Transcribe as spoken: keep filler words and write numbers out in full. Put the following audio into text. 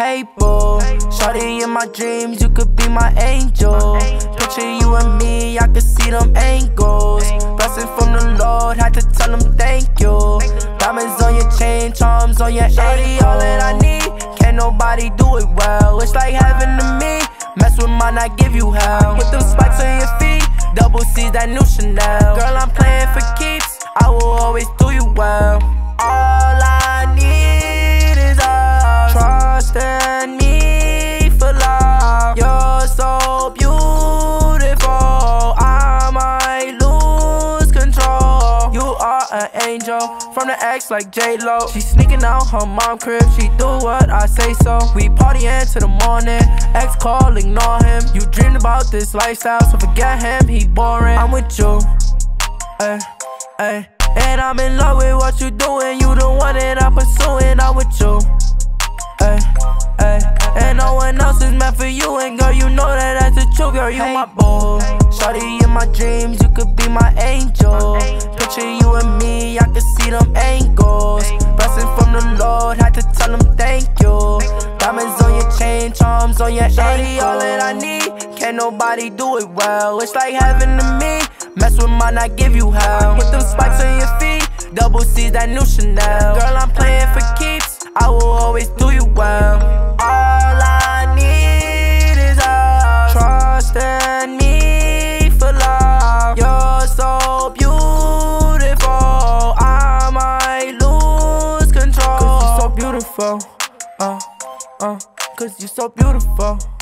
Hey boo, shawty in my dreams, you could be my angel. Picture you and me, I could see them angles. Blessing from the Lord, had to tell him thank you. Diamonds on your chain, charms on your ankle. Shawty, all that I need, can't nobody do it well. It's like heaven to me, mess with mine, I give you hell. With them spikes on your feet, double C's, that new Chanel. Girl, I'm playing for keeps, I will always do you well. All I need is love, trust in me for love. You're so beautiful, I might lose control. You are an angel, from the ex like J-Lo. She sneaking out her mom crib, she do what I say so. We partyin' till the morning, ex call, ignore him. You dreamed about this lifestyle, so forget him, he boring. I'm with you, ay, ay. And I'm in love with what you doing, you the one that I'm pursuing. I'm with you, ay, ay. And no one else is meant for you, and girl, you know that that's the truth. Girl, you my boo, shawty in my dreams, you could be my angel. Picture you and me, I could see them angles. Blessing from the Lord, had to tell him thank you. Diamonds on your chain, charms on your ankle. Shawty, all that I need, can't nobody do it well. It's like heaven to me, mess with mine, I give you hell. With them spikes on your feet, double C's, that new Chanel. Girl, I'm playing for keeps, I will always do you well. All I need is love, trust in me for love. You're so beautiful, I might lose control. Cause you're so beautiful, uh, uh, cause you're so beautiful.